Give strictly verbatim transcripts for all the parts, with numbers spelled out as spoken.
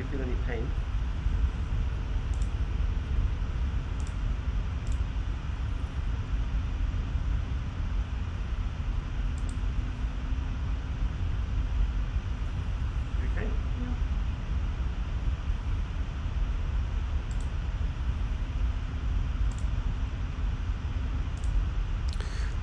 if you feel any pain.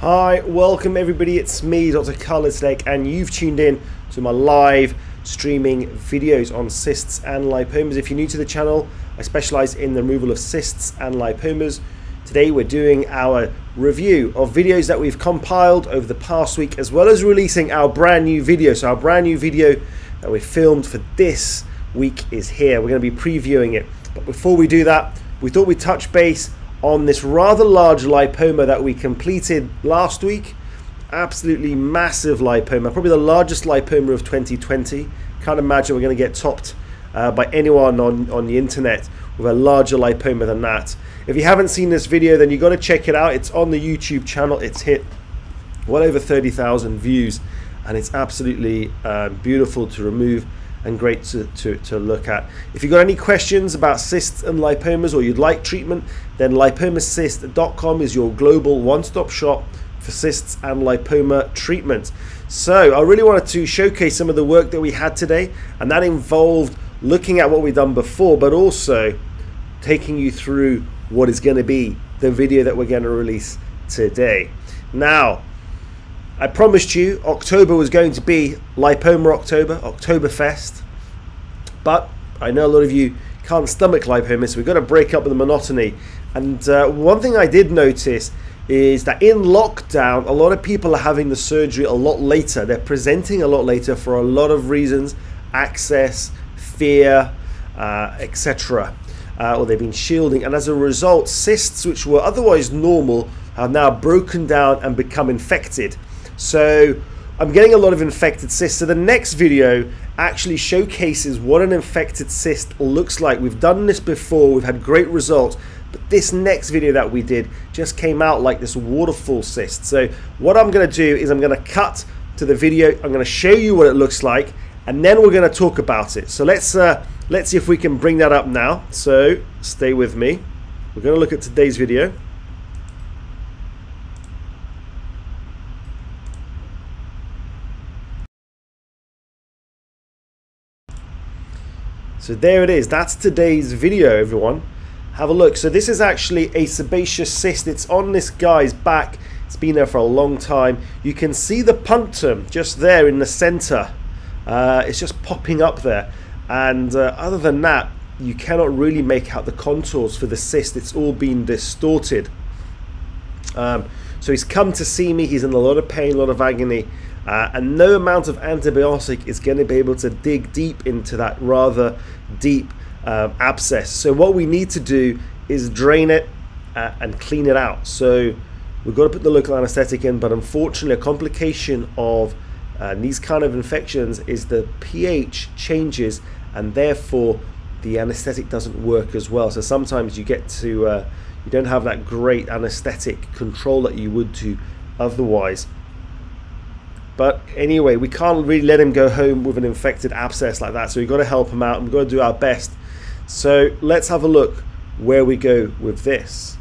Hi, welcome everybody, it's me, Doctor Khaled Sadek, and you've tuned in to my live streaming videos on cysts and lipomas. If you're new to the channel, I specialize in the removal of cysts and lipomas. Today we're doing our review of videos that we've compiled over the past week, as well as releasing our brand new video. So our brand new video that we filmed for this week is here. We're going to be previewing it. But before we do that, we thought we'd touch base on this rather large lipoma that we completed last week. Absolutely massive lipoma, probably the largest lipoma of twenty twenty. Can't imagine we're going to get topped uh, by anyone on, on the internet with a larger lipoma than that. If you haven't seen this video, then you've got to check it out. It's on the YouTube channel. It's hit well over thirty thousand views, and it's absolutely uh, beautiful to remove and great to, to, to look at. If you've got any questions about cysts and lipomas, or you'd like treatment, then lipoma cyst dot com is your global one-stop shop for cysts and lipoma treatment. So I really wanted to showcase some of the work that we had today, and that involved looking at what we've done before, but also taking you through what is going to be the video that we're going to release today. Now, I promised you October was going to be Lipoma October, Oktoberfest, but I know a lot of you can't stomach lipomas, so we've got to break up the monotony. And uh, one thing I did notice is that in lockdown, a lot of people are having the surgery a lot later. They're presenting a lot later for a lot of reasons: access, fear, uh, et cetera. Uh, or they've been shielding, and as a result, cysts which were otherwise normal have now broken down and become infected. So I'm getting a lot of infected cysts. So the next video actually showcases what an infected cyst looks like. We've done this before, we've had great results, but this next video that we did just came out like this waterfall cyst. So what I'm going to do is I'm going to cut to the video, I'm going to show you what it looks like, and then we're going to talk about it. So let's uh, let's see if we can bring that up now. So stay with me. We're going to look at today's video. So there it is, that's today's video, everyone. Have a look. So this is actually a sebaceous cyst. It's on this guy's back. It's been there for a long time. You can see the punctum just there in the center. Uh, it's just popping up there. And uh, other than that, you cannot really make out the contours for the cyst. It's all been distorted. Um, so he's come to see me. He's in a lot of pain, a lot of agony. Uh, and no amount of antibiotic is going to be able to dig deep into that rather deep uh, abscess. So what we need to do is drain it uh, and clean it out. So we've got to put the local anesthetic in, but unfortunately a complication of uh, these kind of infections is the pH changes, and therefore the anesthetic doesn't work as well. So sometimes you get to, uh, you don't have that great anesthetic control that you would do otherwise. But anyway, we can't really let him go home with an infected abscess like that. So we've got to help him out, and we've got to do our best. So let's have a look where we go with this.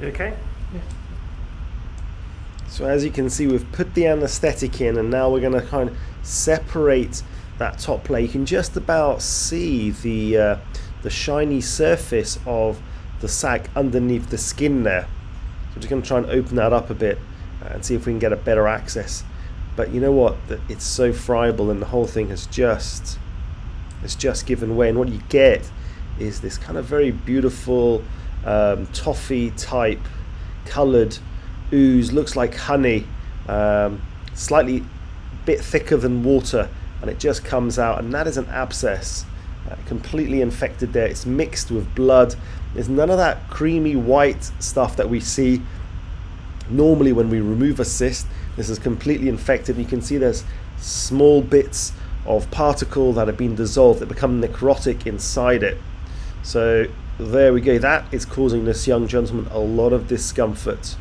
You okay? Yeah. So as you can see, we've put the anesthetic in, and now we're going to kind of separate that top layer. You can just about see the uh, the shiny surface of the sac underneath the skin there. So I'm just going to try and open that up a bit and see if we can get a better access. But you know what? It's so friable, and the whole thing has just it's just given way. And what you get is this kind of very beautiful um, toffee type coloured ooze. Looks like honey, um, slightly bit thicker than water, and it just comes out, and that is an abscess, uh, completely infected there. It's mixed with blood. There's none of that creamy white stuff that we see normally when we remove a cyst. This is completely infected. You can see there's small bits of particle that have been dissolved that become necrotic inside it. So there we go. That is causing this young gentleman a lot of discomfort.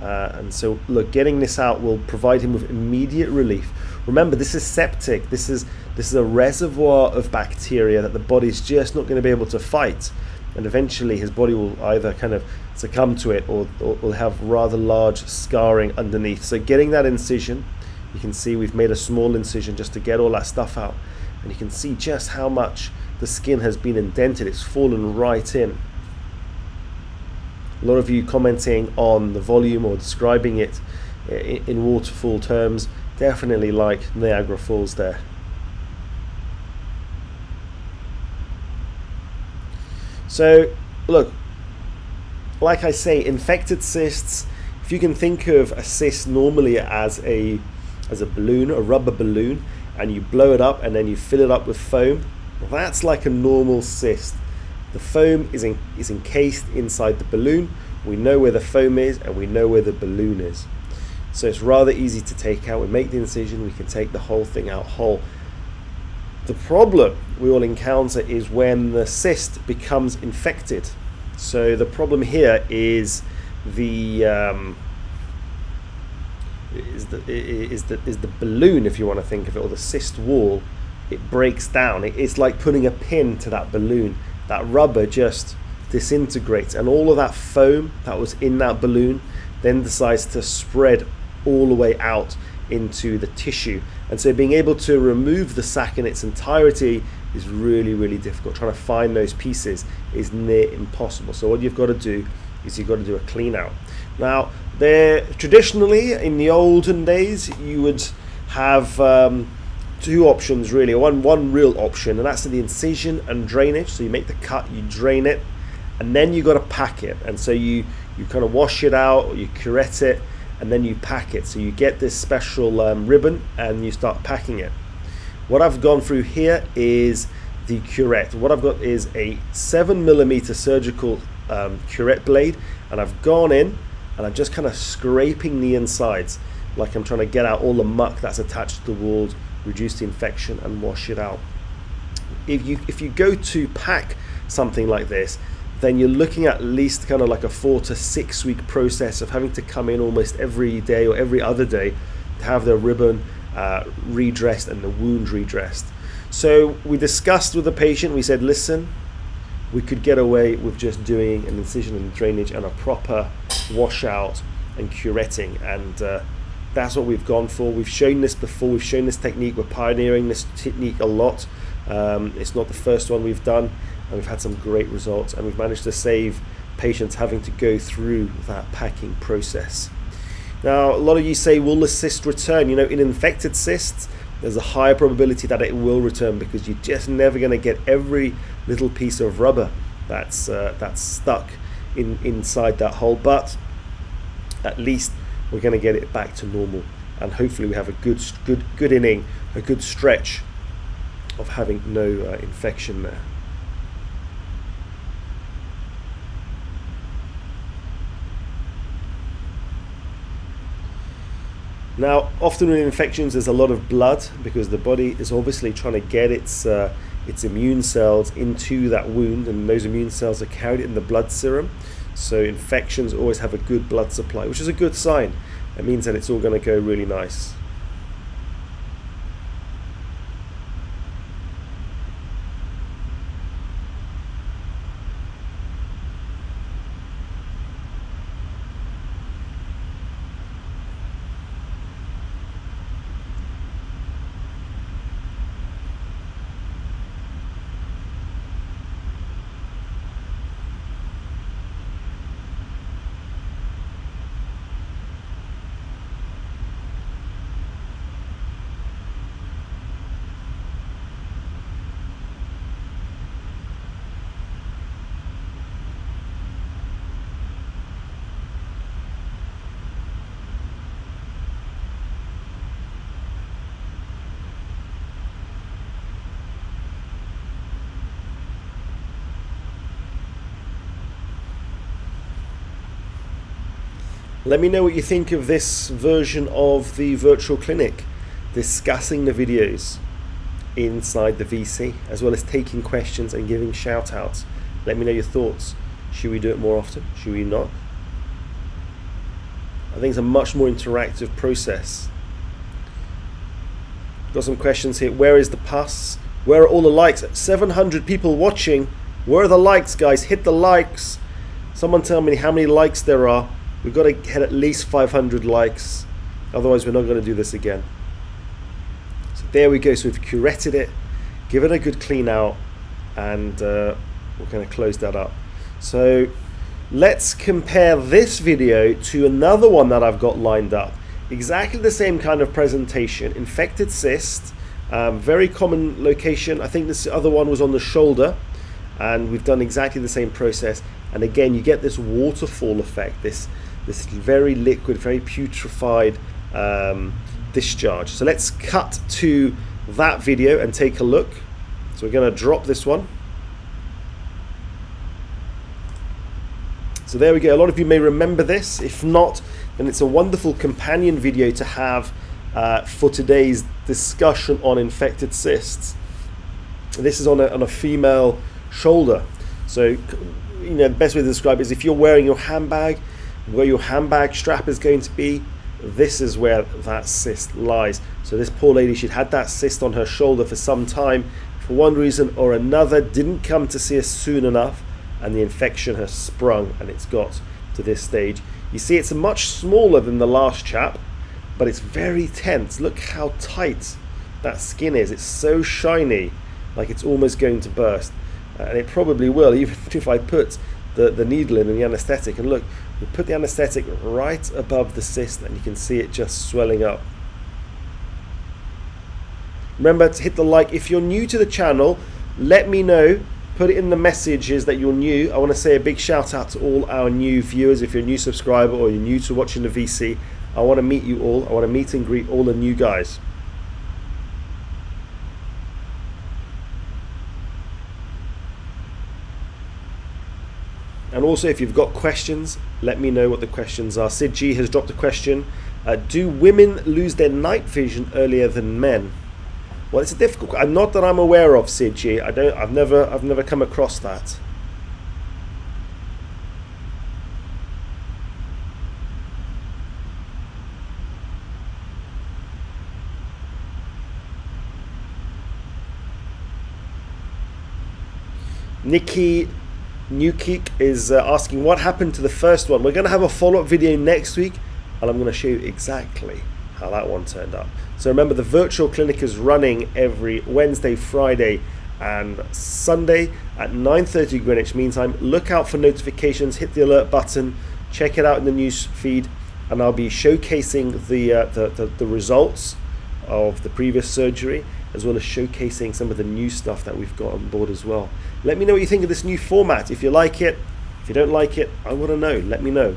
Uh, and so look, getting this out will provide him with immediate relief. Remember, this is septic. This is this is a reservoir of bacteria that the body's just not going to be able to fight, and eventually his body will either kind of succumb to it or will have rather large scarring underneath. So getting that incision, you can see we've made a small incision just to get all that stuff out, and you can see just how much the skin has been indented. It's fallen right in. A lot of you commenting on the volume or describing it in waterfall terms, definitely like Niagara Falls there. So look, like I say, infected cysts, if you can think of a cyst normally as a as a balloon, a rubber balloon, and you blow it up and then you fill it up with foam, that's like a normal cyst. The foam is, in, is encased inside the balloon. We know where the foam is and we know where the balloon is. So it's rather easy to take out. We make the incision, we can take the whole thing out whole. The problem we all encounter is when the cyst becomes infected. So the problem here is the, um, is, the, is, the, is the balloon, if you want to think of it, or the cyst wall. It breaks down. It, it's like putting a pin to that balloon. That rubber just disintegrates, and all of that foam that was in that balloon then decides to spread all the way out into the tissue. And so being able to remove the sac in its entirety is really, really difficult. Trying to find those pieces is near impossible. So what you've got to do is you've got to do a clean out. Now, there traditionally in the olden days, you would have um, two options really, one one real option, and that's the incision and drainage. So you make the cut, you drain it, and then you got to pack it. And so you you kind of wash it out, or you curette it, and then you pack it. So you get this special um, ribbon and you start packing it. What I've gone through here is the curette. What I've got is a seven millimeter surgical um, curette blade, and I've gone in and I'm just kind of scraping the insides, like I'm trying to get out all the muck that's attached to the walls, reduce the infection, and wash it out. If you if you go to pack something like this, then you're looking at least kind of like a four to six week process of having to come in almost every day or every other day to have the ribbon uh, redressed and the wound redressed. So we discussed with the patient, we said, listen, we could get away with just doing an incision and drainage and a proper washout and curetting, and uh, that's what we've gone for. We've shown this before, we've shown this technique, we're pioneering this technique a lot. Um, it's not the first one we've done, and we've had some great results, and we've managed to save patients having to go through that packing process. Now, a lot of you say, will the cyst return? You know, in infected cysts, there's a higher probability that it will return, because you're just never going to get every little piece of rubber that's, uh, that's stuck in, inside that hole, but at least we're going to get it back to normal, and hopefully we have a good, good, good inning, a good stretch of having no uh, infection there. Now, often with infections, there's a lot of blood, because the body is obviously trying to get its uh, its immune cells into that wound, and those immune cells are carried in the blood serum. So infections always have a good blood supply, which is a good sign. It means that it's all going to go really nice. Let me know what you think of this version of the virtual clinic, discussing the videos inside the V C, as well as taking questions and giving shout outs. Let me know your thoughts. Should we do it more often? Should we not? I think it's a much more interactive process. Got some questions here. Where is the pus? Where are all the likes? seven hundred people watching. Where are the likes, guys? Hit the likes. Someone tell me how many likes there are. We've got to get at least five hundred likes. Otherwise, we're not going to do this again. So there we go. So we've curated it, give it a good clean out, and uh, we're going to close that up. So let's compare this video to another one that I've got lined up. Exactly the same kind of presentation. Infected cyst, um, very common location. I think this other one was on the shoulder, and we've done exactly the same process. And again, you get this waterfall effect, this this very liquid, very putrefied um, discharge. So let's cut to that video and take a look. So we're going to drop this one. So there we go. A lot of you may remember this. If not, then it's a wonderful companion video to have uh, for today's discussion on infected cysts. This is on a, on a female shoulder. So, you know, the best way to describe it is if you're wearing your handbag, where your handbag strap is going to be, this is where that cyst lies. So this poor lady, she'd had that cyst on her shoulder for some time, for one reason or another, didn't come to see us soon enough, and the infection has sprung and it's got to this stage. You see, it's much smaller than the last chap, but it's very tense. Look how tight that skin is. It's so shiny, like it's almost going to burst. And it probably will, even if I put the, the needle in and the anesthetic. And look, we put the anesthetic right above the cyst, and you can see it just swelling up. Remember to hit the like. If you're new to the channel, let me know. Put it in the messages that you're new. I want to say a big shout out to all our new viewers. If you're a new subscriber or you're new to watching the V C, I want to meet you all. I want to meet and greet all the new guys. And also, if you've got questions, let me know what the questions are. Sid G has dropped a question. Uh, do women lose their night vision earlier than men? Well, it's a difficult. I'm not that I'm aware of, Sid G. I don't. I've never. I've never come across that. Nikki Newkeek is uh, asking what happened to the first one. We're going to have a follow-up video next week, and I'm going to show you exactly how that one turned up. So remember, the virtual clinic is running every Wednesday, Friday and Sunday at nine thirty Greenwich Mean Time. Look out for notifications, hit the alert button, check it out in the news feed, and I'll be showcasing the, uh, the, the, the results of the previous surgery, as well as showcasing some of the new stuff that we've got on board as well. Let me know what you think of this new format. If you like it, if you don't like it, I want to know. Let me know.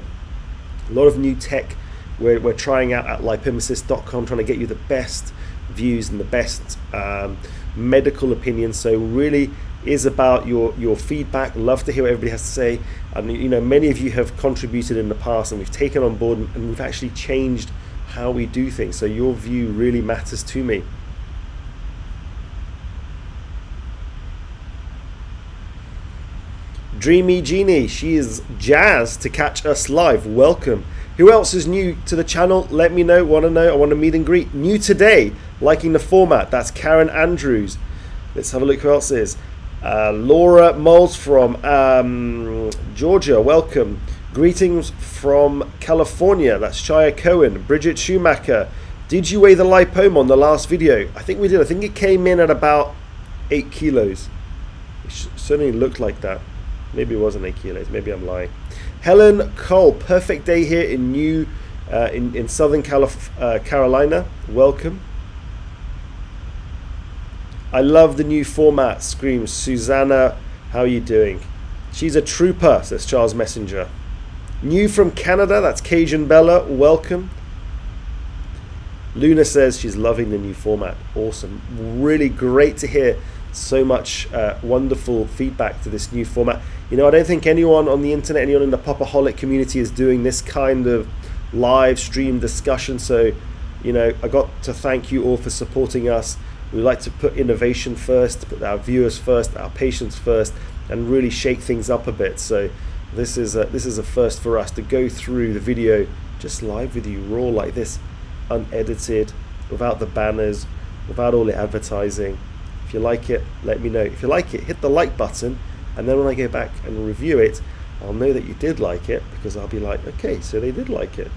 A lot of new tech we're, we're trying out at lipomacyst dot com, trying to get you the best views and the best um, medical opinions. So really is about your your feedback. Love to hear what everybody has to say. I mean, you know, many of you have contributed in the past, and we've taken on board, and we've actually changed how we do things. So your view really matters to me. Dreamy Genie, she is jazzed to catch us live. Welcome. Who else is new to the channel? Let me know. Want to know? I want to meet and greet. New today, liking the format. That's Karen Andrews. Let's have a look who else is. Uh, Laura Moles from um, Georgia. Welcome. Greetings from California. That's Shia Cohen. Bridget Schumacher. Did you weigh the lipoma on the last video? I think we did. I think it came in at about eight kilos. It certainly looked like that. Maybe it wasn't eight kilos. Maybe I'm lying. Helen Cole, perfect day here in New, uh, in in Southern Calif uh, Carolina. Welcome. I love the new format. Screams Susanna. How are you doing? She's a trooper. Says Charles Messenger. New from Canada. That's Cajun Bella. Welcome. Luna says she's loving the new format. Awesome. Really great to hear. So much uh, wonderful feedback to this new format. You know, I don't think anyone on the internet, anyone in the popaholic community is doing this kind of live stream discussion. So, you know, I got to thank you all for supporting us. We like to put innovation first, put our viewers first, our patients first, and really shake things up a bit. So this is a, this is a first for us to go through the video just live with you, raw like this, unedited, without the banners, without all the advertising. If you like it, let me know. If you like it, hit the like button, and then when I go back and review it, I'll know that you did like it, because I'll be like, okay, so they did like it.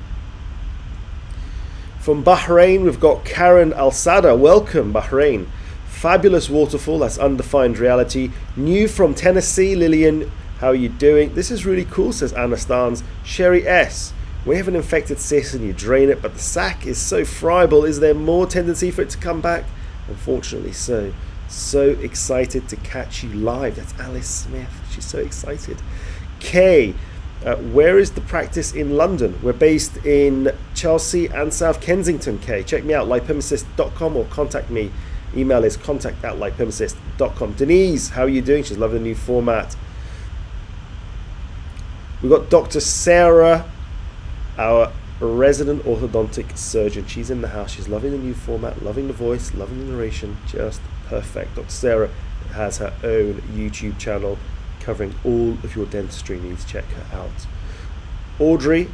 From Bahrain, we've got Karen Al-Sada. Welcome, Bahrain. Fabulous waterfall, that's undefined reality. New from Tennessee, Lillian, how are you doing? This is really cool, says Anastans. Sherry S, we have an infected cyst and you drain it, but the sac is so friable. Is there more tendency for it to come back? Unfortunately so. So excited to catch you live. That's Alice Smith. She's so excited. Kay, uh, where is the practice in London? We're based in Chelsea and South Kensington, Kay. Check me out, lipomacyst dot com, or contact me. Email is contact at lipomacyst dot com. Denise, how are you doing? She's loving the new format. We've got Doctor Sarah, our resident orthodontic surgeon. She's in the house. She's loving the new format, loving the voice, loving the narration. Just perfect. Doctor Sarah has her own YouTube channel covering all of your dentistry needs. Check her out. Audrey,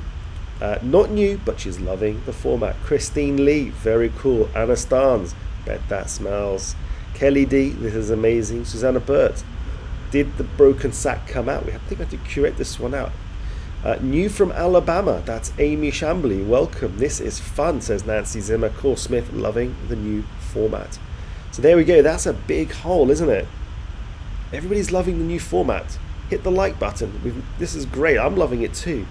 uh, not new, but she's loving the format. Christine Lee, very cool. Anna Starnes, bet that smells. Kelly D, this is amazing. Susanna Burt, did the broken sack come out? We have, I think I have to curate this one out. Uh, new from Alabama, that's Amy Shambly. Welcome. This is fun, says Nancy Zimmer. Core Smith, loving the new format. So there we go. That's a big hole, isn't it? Everybody's loving the new format. Hit the like button. We've, this is great. I'm loving it too.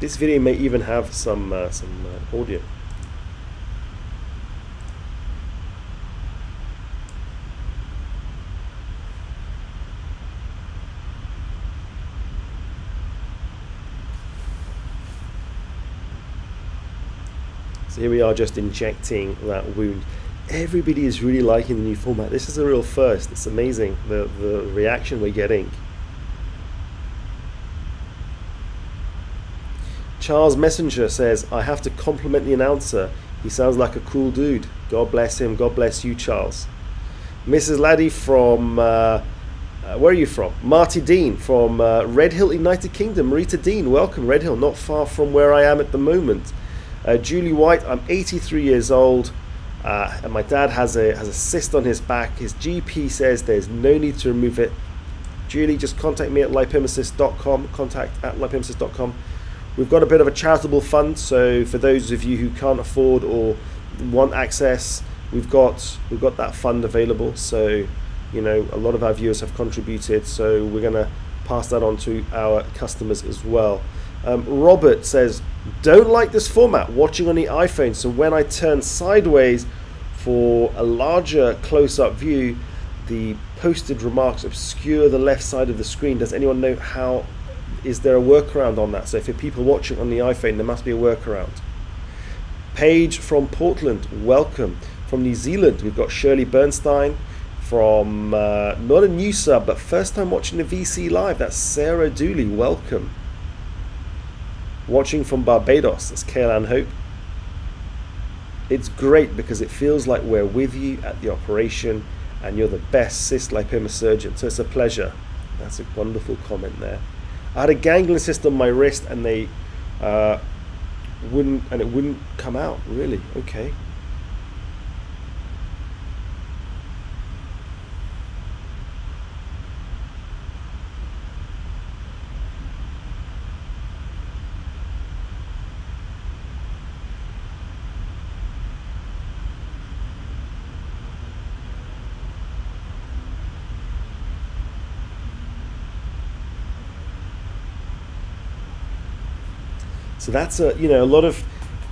This video may even have some uh, some uh, audio. So here we are, just injecting that wound. Everybody is really liking the new format. This is a real first. It's amazing the the reaction we're getting. Charles Messenger says, I have to compliment the announcer. He sounds like a cool dude. God bless him. God bless you, Charles. Missus Laddie from, uh, uh, where are you from? Marty Dean from uh, Redhill, United Kingdom. Rita Dean, welcome. Redhill, not far from where I am at the moment. Uh, Julie White, I'm eighty-three years old, uh, and my dad has a, has a cyst on his back. His G P says there's no need to remove it. Julie, just contact me at lipomacyst dot com, contact at lipomacyst dot com. We've got a bit of a charitable fund, so for those of you who can't afford or want access, we've got we've got that fund available. So, you know, a lot of our viewers have contributed, so we're gonna pass that on to our customers as well. Um, Robert says, don't like this format, watching on the iPhone. So when I turn sideways for a larger close-up view, the posted remarks obscure the left side of the screen. Does anyone know how? Is there a workaround on that? So for people watching on the iPhone, there must be a workaround. Paige from Portland, welcome. From New Zealand, we've got Shirley Bernstein from, uh, not a new sub, but first time watching the V C Live. That's Sarah Dooley, welcome. Watching from Barbados, that's Kaylan Hope. It's great because it feels like we're with you at the operation and you're the best cyst lipoma surgeon, so it's a pleasure. That's a wonderful comment there. I had a ganglion cyst on my wrist, and they uh, wouldn't, and it wouldn't come out. Really, okay. So that's a, you know, a lot of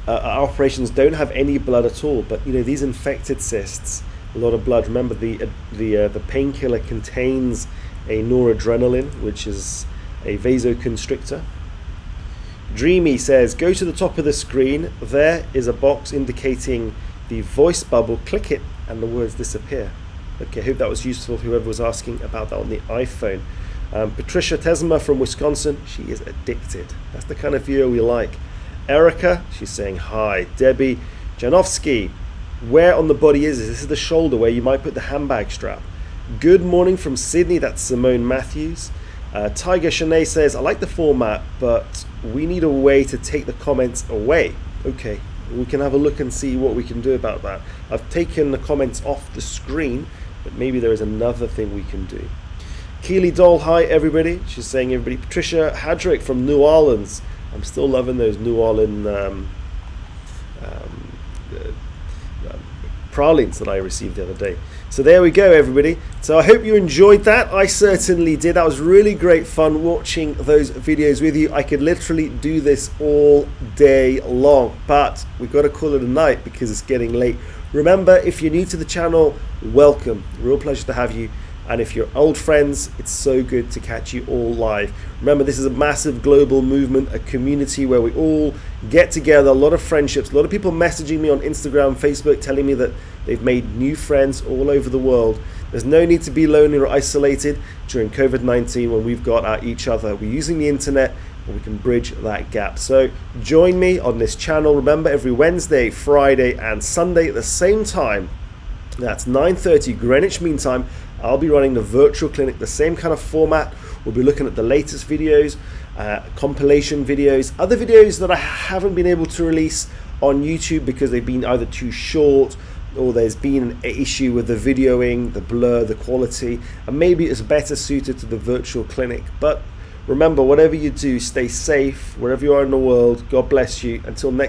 uh, our operations don't have any blood at all, but you know, these infected cysts, a lot of blood. Remember, the uh, the uh, the painkiller contains a noradrenaline, which is a vasoconstrictor. Dreamy says, go to the top of the screen. There is a box indicating the voice bubble. Click it and the words disappear. Okay, I hope that was useful, whoever was asking about that on the iPhone. Um, Patricia Tesma from Wisconsin, she is addicted. That's the kind of viewer we like. Erica, she's saying hi. Debbie Janowski, where on the body is this? This is the shoulder where you might put the handbag strap. Good morning from Sydney, that's Simone Matthews. Uh, Tiger Shanae says, I like the format, but we need a way to take the comments away. Okay, we can have a look and see what we can do about that. I've taken the comments off the screen, but maybe there is another thing we can do. Keely Doll, hi everybody. She's saying everybody. Patricia Hadrick from New Orleans. I'm still loving those New Orleans um, um, uh, uh, pralines that I received the other day. So there we go, everybody. So I hope you enjoyed that. I certainly did. That was really great fun watching those videos with you. I could literally do this all day long, but we've got to call it a night because it's getting late. Remember, if you're new to the channel, welcome. Real pleasure to have you. And if you're old friends, it's so good to catch you all live. Remember, this is a massive global movement, a community where we all get together, a lot of friendships, a lot of people messaging me on Instagram, Facebook, telling me that they've made new friends all over the world. There's no need to be lonely or isolated during COVID nineteen when we've got at each other. We're using the internet and we can bridge that gap. So join me on this channel. Remember, every Wednesday, Friday, and Sunday at the same time, that's nine thirty Greenwich Mean Time, I'll be running the virtual clinic, the same kind of format. We'll be looking at the latest videos, uh, compilation videos, other videos that I haven't been able to release on YouTube because they've been either too short or there's been an issue with the videoing, the blur, the quality, and maybe it's better suited to the virtual clinic. But remember, whatever you do, stay safe, wherever you are in the world. God bless you. Until next time.